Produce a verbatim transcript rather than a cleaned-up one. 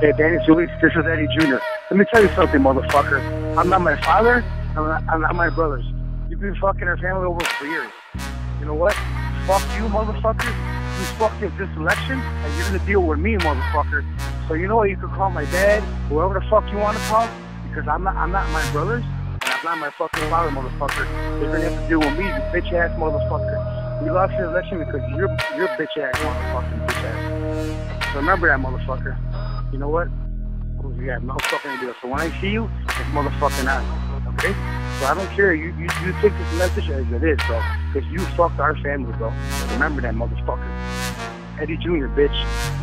Hey, Danny Solis, this is Eddie Junior Let me tell you something, motherfucker. I'm not my father. I'm not, I'm not my brothers. You've been fucking our family over for years. You know what? Fuck you, motherfucker. You fucked up this election, and you're gonna deal with me, motherfucker. So you know what? You can call my dad, whoever the fuck you want to call, because I'm not, I'm not my brothers, and I'm not my fucking father, motherfucker. You're gonna have to deal with me, you bitch ass, motherfucker. We lost the election because you're, you're bitch ass, motherfucking bitch ass. So remember that, motherfucker. You know what? You got no fucking idea. So when I see you, it's motherfucking on. Okay? So I don't care. You, you, you take this message as it is, bro. Because you fucked our family, bro. Remember that, motherfucker. Eddie Junior, bitch.